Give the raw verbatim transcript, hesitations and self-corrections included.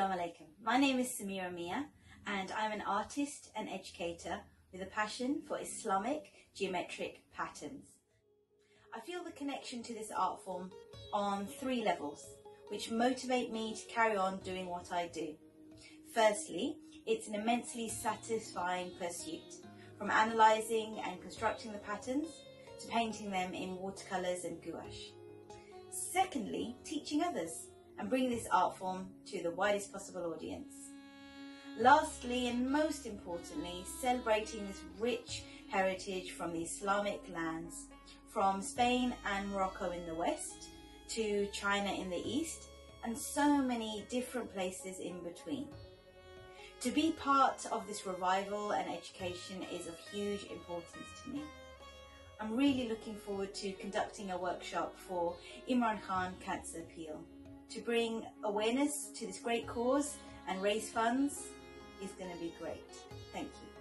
Assalamu alaikum. My name is Samira Mian and I'm an artist and educator with a passion for Islamic geometric patterns. I feel the connection to this art form on three levels which motivate me to carry on doing what I do. Firstly, it's an immensely satisfying pursuit, from analysing and constructing the patterns to painting them in watercolours and gouache. Secondly, teaching others and bring this art form to the widest possible audience. Lastly, and most importantly, celebrating this rich heritage from the Islamic lands, from Spain and Morocco in the west to China in the east, and so many different places in between. To be part of this revival and education is of huge importance to me. I'm really looking forward to conducting a workshop for Imran Khan Cancer Appeal. To bring awareness to this great cause and raise funds is going to be great. Thank you.